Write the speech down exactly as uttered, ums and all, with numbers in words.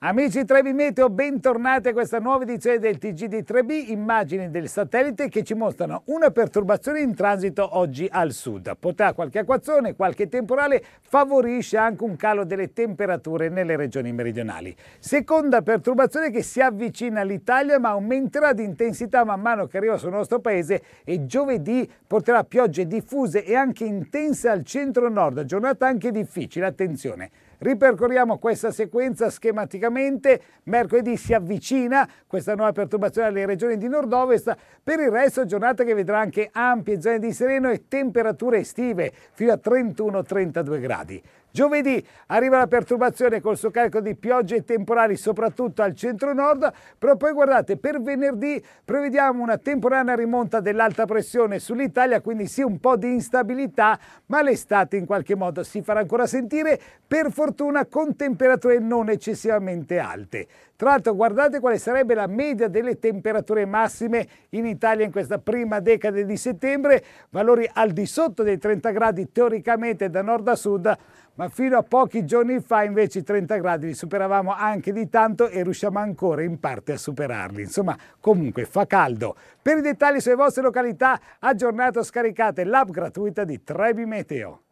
Amici tre B Meteo, bentornati a questa nuova edizione del T G di tre B, immagini del satellite che ci mostrano una perturbazione in transito oggi al sud. Potrà qualche acquazzone, qualche temporale, favorisce anche un calo delle temperature nelle regioni meridionali. Seconda perturbazione che si avvicina all'Italia ma aumenterà di intensità man mano che arriva sul nostro paese e giovedì porterà piogge diffuse e anche intense al centro-nord, giornata anche difficile, attenzione. Ripercorriamo questa sequenza schematicamente. Mercoledì si avvicina questa nuova perturbazione alle regioni di nord-ovest, per il resto giornata che vedrà anche ampie zone di sereno e temperature estive fino a trentuno trentadue gradi. Giovedì arriva la perturbazione col suo carico di piogge e temporali soprattutto al centro-nord, però poi guardate, per venerdì prevediamo una temporanea rimonta dell'alta pressione sull'Italia, quindi sì un po' di instabilità, ma l'estate in qualche modo si farà ancora sentire, per fortuna con temperature non eccessivamente alte. Tra l'altro guardate quale sarebbe la media delle temperature massime in Italia in questa prima decade di settembre, valori al di sotto dei trenta gradi teoricamente da nord a sud, ma fino a pochi giorni fa invece i trenta gradi li superavamo anche di tanto e riusciamo ancora in parte a superarli. Insomma, comunque fa caldo. Per i dettagli sulle vostre località, aggiornate o scaricate l'app gratuita di tre B Meteo.